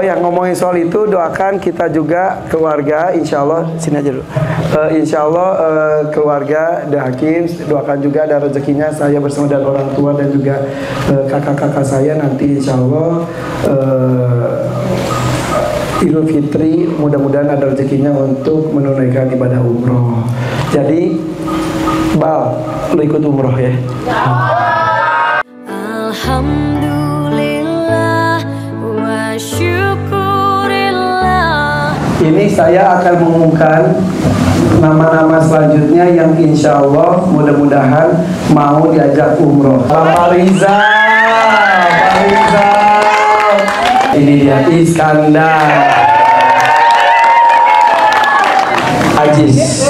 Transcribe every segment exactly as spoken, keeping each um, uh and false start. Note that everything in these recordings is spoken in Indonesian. Oh ya, ngomongin soal itu, doakan kita juga keluarga, insya Allah sini aja dulu. Uh, insya Allah uh, keluarga deHakims, doakan juga ada rezekinya saya bersama dan orang tua dan juga kakak-kakak uh, saya nanti insya Allah. Uh, Idul Fitri mudah-mudahan ada rezekinya untuk menunaikan ibadah umroh. Jadi, Bal, lu ikut umroh ya. Alhamdulillah wa syukurillah. Ini saya akan mengumumkan nama-nama selanjutnya yang insya Allah mudah-mudahan mau diajak umroh. Pak Riza, Pak Riza. Ini dia Iskandar, Ajis.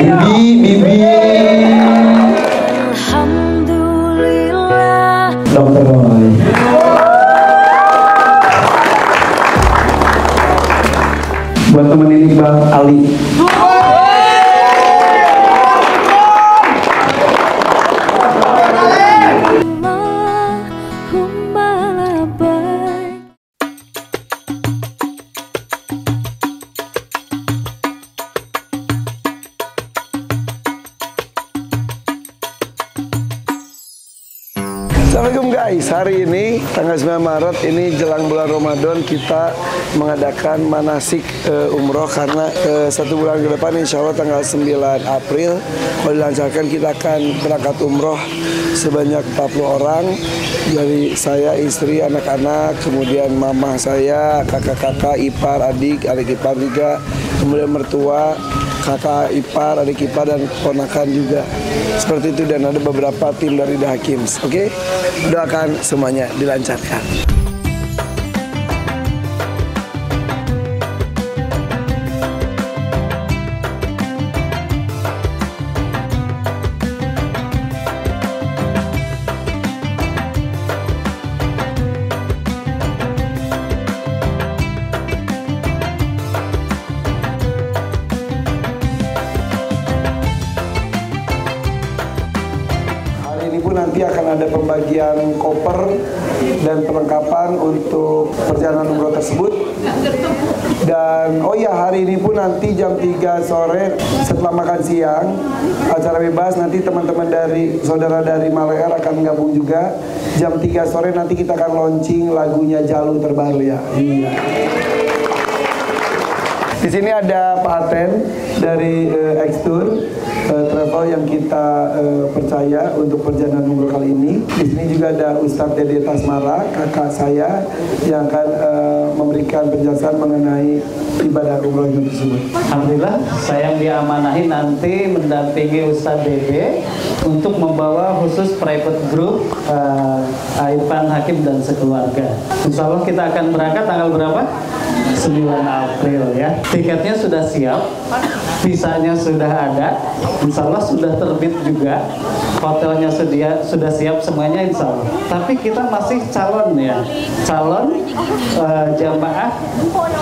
Bibi, Bibi. Alhamdulillah. Dokter Roy. Buat temenin Bang Ali. Assalamualaikum guys, hari ini tanggal sembilan Maret ini jelang bulan Ramadan kita mengadakan manasik e, umroh karena e, satu bulan ke depan insya Allah tanggal sembilan April kalau dilancarkan kita akan berangkat umroh sebanyak empat puluh orang dari saya, istri, anak-anak, kemudian mama saya, kakak-kakak, ipar, adik, adik ipar juga, kemudian mertua, kakak ipar, adik ipar, dan ponakan juga. Seperti itu, dan ada beberapa tim dari deHakims. Oke, doakan semuanya dilancarkan. Nanti akan ada pembagian koper dan perlengkapan untuk perjalanan umroh tersebut. Dan oh ya, hari ini pun nanti jam tiga sore setelah makan siang acara bebas, nanti teman-teman dari saudara dari Malaya akan gabung juga. Jam tiga sore nanti kita akan launching lagunya Jalu terbaru ya. Iya. Di sini ada Pak Aten dari uh, Extour uh, travel yang kita uh, percaya untuk perjalanan umroh kali ini. Di sini juga ada Ustaz Dede Tasmara, kakak saya yang akan uh, memberikan penjelasan mengenai ibadah umroh itu tersebut. Alhamdulillah, saya yang diamanahi nanti mendampingi Ustaz Dede untuk membawa khusus private group uh, Irfan Hakim dan sekeluarga. Insya Allah kita akan berangkat tanggal berapa? sembilan April ya. Tiketnya sudah siap, visanya sudah ada, insya Allah sudah terbit juga, hotelnya sedia, sudah siap semuanya insya Allah. Tapi kita masih calon ya, calon uh, jamaah,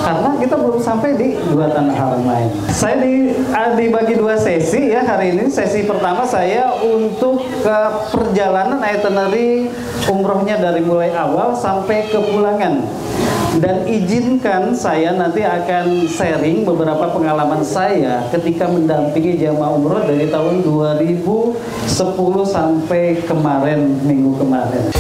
karena kita belum sampai di dua tanah haram lain. Saya di, dibagi dua sesi ya hari ini. Sesi pertama saya untuk ke perjalanan itinerary umrohnya dari mulai awal sampai ke pulangan. Dan izinkan saya nanti akan sharing beberapa pengalaman saya ketika mendampingi jamaah umroh dari tahun dua ribu sepuluh sampai kemarin, minggu kemarin.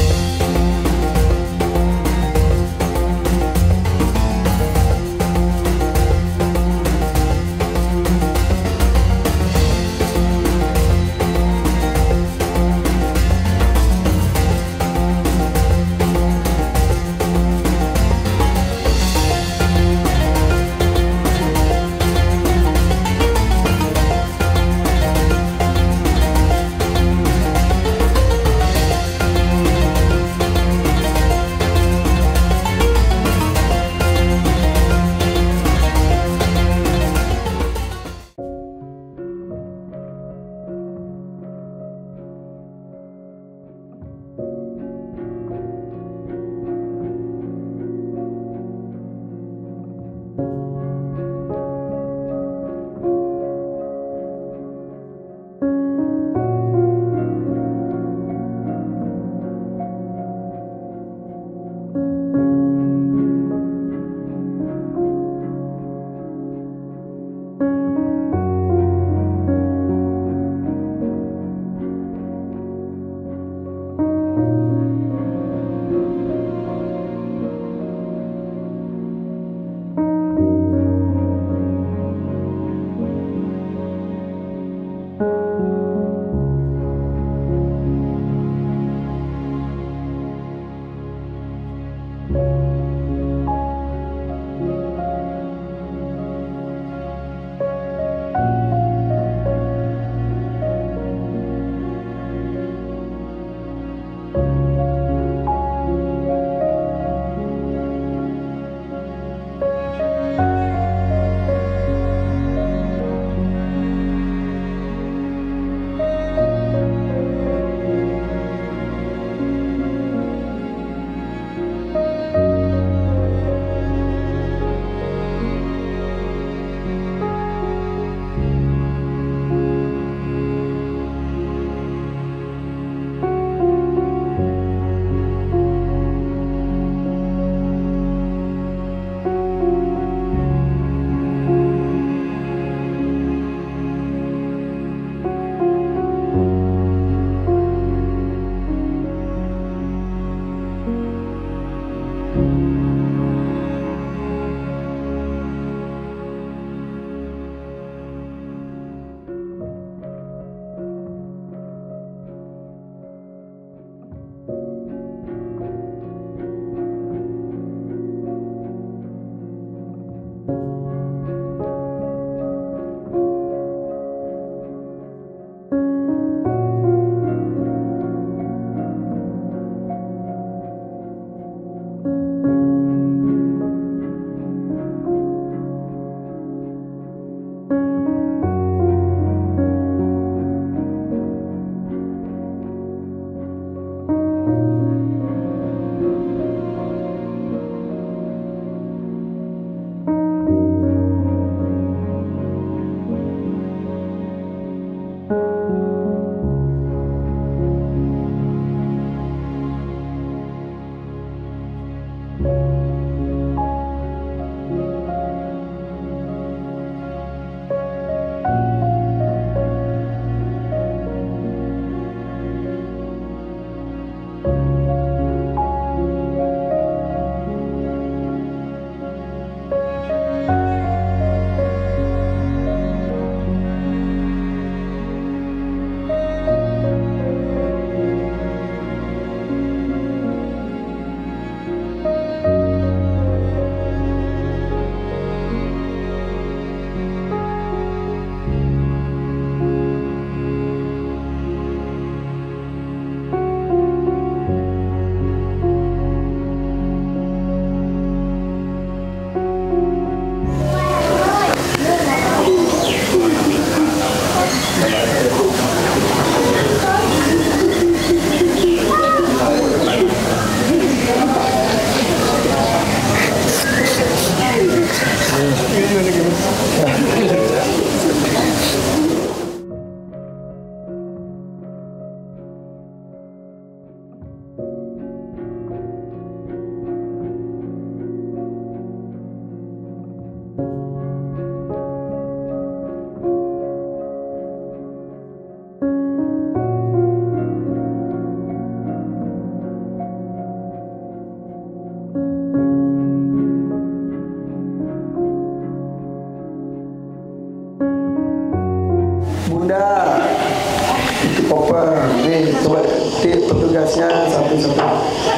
koper nih, coba tip petugasnya satu-satu.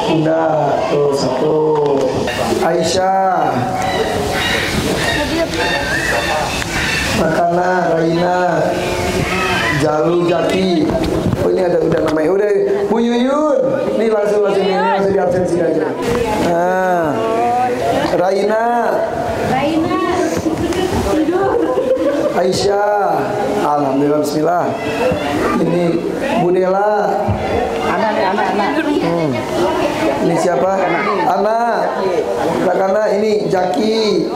Bunda tuh satu, Aisyah, Makana, Raina, Jalu, Jaki. Oh ini ada udah namanya, udah Bu Yuyun. Nih langsung langsung ini langsung di absensi aja. Nah, Raina, Raina, Aisyah, alhamdulillah, bismillah. Ini Budela, anak, anak, anak. Hmm. Ini siapa? Anak, Rakana. Ini Jaki.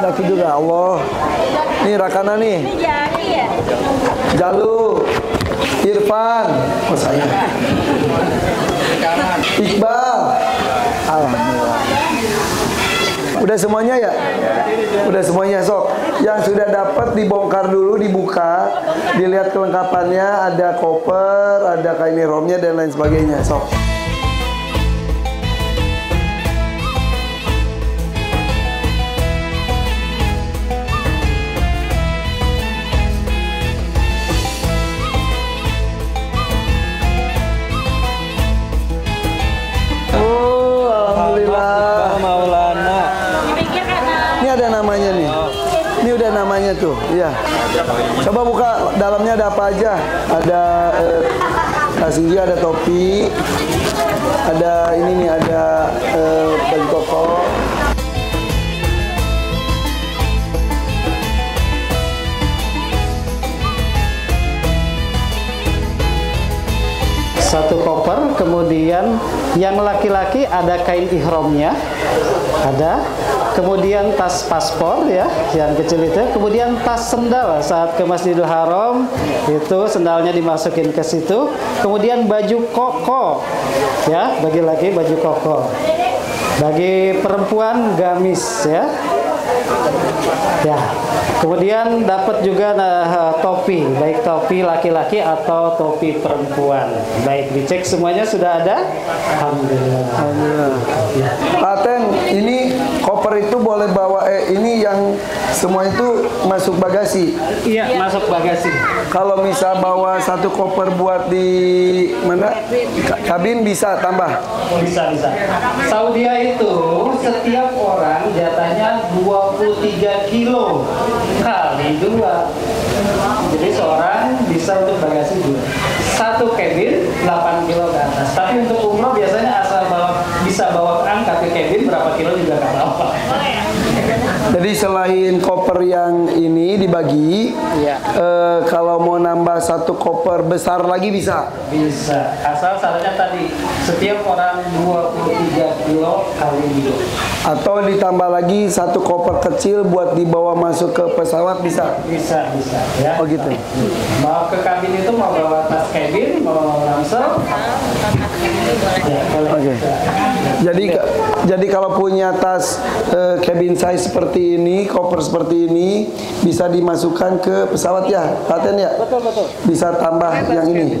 Jaki juga, Allah. Ini Rakana nih. Jalu, Irfan, oh saya. Iqbal, alhamdulillah. Udah semuanya ya? Udah semuanya sok. Yang sudah dapat dibongkar dulu, dibuka, dilihat kelengkapannya, ada koper, ada kain romnya dan lain sebagainya sok. Tuh, ya. Coba buka dalamnya ada apa aja. Ada eh, kasih dia, ada topi, ada ini nih, ada eh, baju koko. Satu koper, kemudian yang laki-laki ada kain ihramnya, ada, kemudian tas paspor ya, yang kecil itu, kemudian tas sendal saat ke Masjidil Haram, itu sendalnya dimasukin ke situ, kemudian baju koko, ya, bagi laki baju koko, bagi perempuan gamis ya. Ya, kemudian dapat juga nah, topi, baik topi laki-laki atau topi perempuan. Baik, dicek semuanya sudah ada. Alhamdulillah. Alhamdulillah. Ya. Aten, ini koper itu boleh bawa eh ini yang semua itu masuk bagasi. Iya, masuk bagasi. Kalau misal bawa satu koper buat di mana? Kabin bisa tambah. Bisa, bisa. Saudi itu setiap orang jatahnya dua puluh tiga kilo kali dua, jadi seorang bisa untuk bagasi dua, satu kabin delapan kilo ke atas. Tapi untuk umroh biasanya asal bawa, bisa bawa angkat ke kabin berapa kilo juga nggak apa-apa. Jadi selain koper yang ini dibagi, ya. eh, kalau mau nambah satu koper besar lagi bisa? Bisa, asal syaratnya tadi, setiap orang dua puluh tiga kilo kali hidup. Atau ditambah lagi satu koper kecil buat dibawa masuk ke pesawat bisa? Bisa, bisa ya. Oh gitu? Mau ke kabin itu mau bawa tas kabin, mau ransel. Ya, okay. Jadi okay. Jadi kalau punya tas eh, cabin size seperti ini, koper seperti ini bisa dimasukkan ke pesawat ya, Paten ya? Betul, betul. Bisa tambah tas yang cabin. Ini.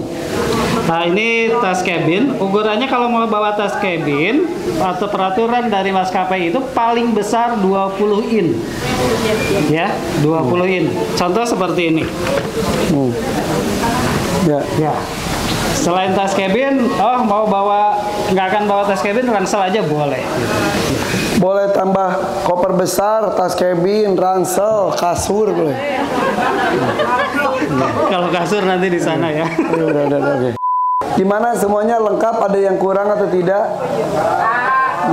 Nah, ini tas cabin. Ukurannya kalau mau bawa tas cabin atau peraturan dari maskapai itu paling besar dua puluh in. Ya, dua puluh in. Contoh seperti ini. Hmm. Ya, ya. Selain tas cabin, oh mau bawa, nggak akan bawa tas cabin, ransel aja boleh. Boleh tambah koper besar, tas cabin, ransel, kasur boleh. Kalau kasur nanti di sana ya. Udah, udah, udah, okay. Gimana semuanya lengkap, ada yang kurang atau tidak?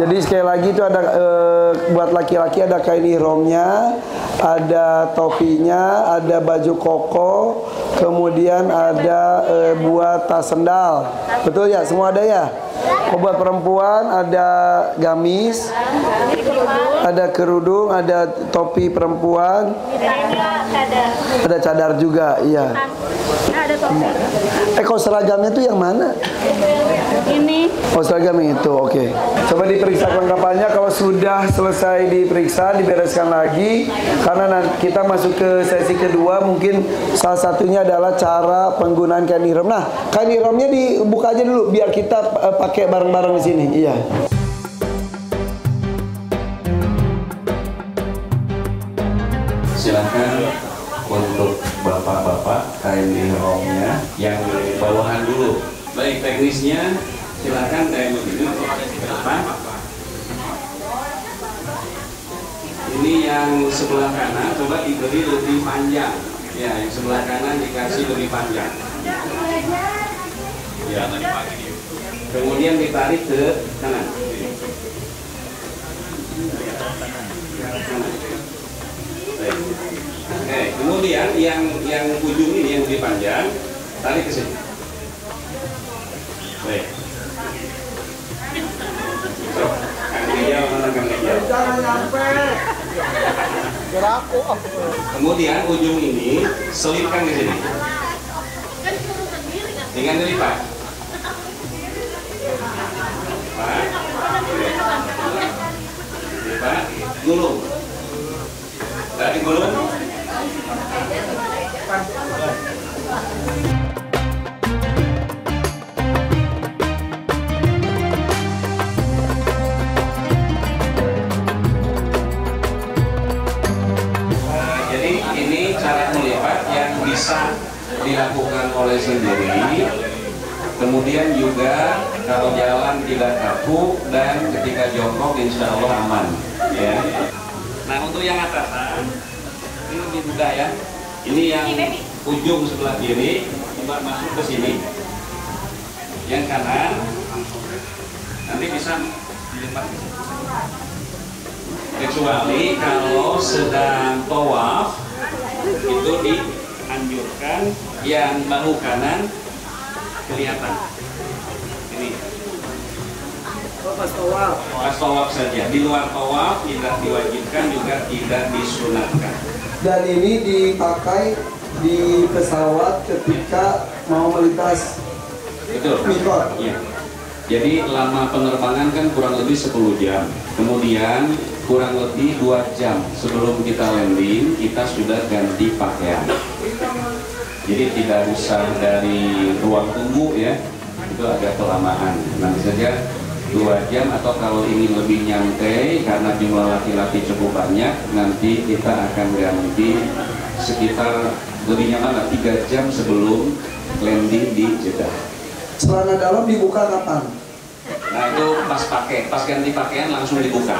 Jadi sekali lagi itu ada e, buat laki-laki ada kain ihromnya, ada topinya, ada baju koko, kemudian ada e, buat tas sendal. Betul ya, semua ada ya. Oh, buat perempuan ada gamis, ada kerudung, ada topi perempuan, ada cadar juga, iya. Eh, kok seragamnya tuh yang mana? Ini. Oh, seragam itu, oke. Okay. Coba diperiksa kelengkapannya. Kalau sudah selesai diperiksa, dibereskan lagi. Karena kita masuk ke sesi kedua, mungkin salah satunya adalah cara penggunaan kain ihram. Nah, kain ihramnya dibuka aja dulu, biar kita pakai bareng-bareng di sini, iya. Silakan untuk bapak-bapak kain ihramnya. yang bawahan dulu. Baik, teknisnya silakan kayak begini ke depan. Ini yang sebelah kanan coba diberi lebih panjang. Ya, yang sebelah kanan dikasih lebih panjang. Ya, kemudian ditarik ke kanan. Oke, kemudian yang yang ujung ini yang lebih panjang, tarik ke sini. Baik. Kemudian ujung ini selipkan ke sini. Dengan dilipat. Dilipat, gulung. Dari gulung. Bisa dilakukan oleh sendiri, kemudian juga kalau jalan tidak kaku dan ketika jongkok insya Allah aman. Ya. Nah, untuk yang atasan ini lebih mudah ya. Ini yang ujung sebelah kiri, coba masuk ke sini. Yang kanan nanti bisa dilipat. Kecuali kalau sedang tawaf itu di anjurkan yang bahu kanan kelihatan. Ini pas tawaf, pas tawaf saja. Di luar tawaf tidak diwajibkan juga tidak disunatkan. Dan ini dipakai di pesawat ketika mau melintas mikot. Ya. Jadi lama penerbangan kan kurang lebih sepuluh jam. Kemudian kurang lebih dua jam sebelum kita landing, kita sudah ganti pakaian. Jadi tidak usah dari ruang tunggu ya, itu agak kelamaan. Nanti saja dua jam, atau kalau ingin lebih nyantai karena jumlah laki-laki cukup banyak, nanti kita akan ganti sekitar lebih nyaman tiga jam sebelum landing di Jeddah. Celana dalam dibuka kapan? Nah, itu pas pakai, pas ganti pakaian langsung dibuka.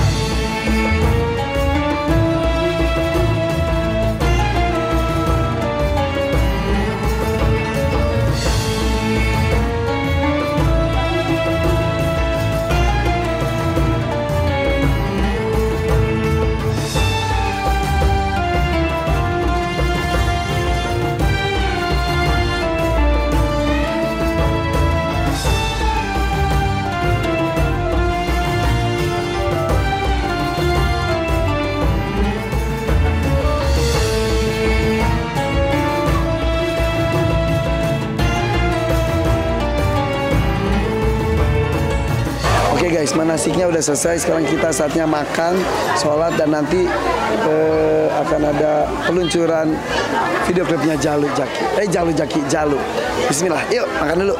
Guys, manasiknya udah selesai. Sekarang kita saatnya makan, sholat, dan nanti eh, akan ada peluncuran video klipnya Jalu Jaki. Eh, Jalu Jaki, Jalu. Bismillah, yuk makan dulu.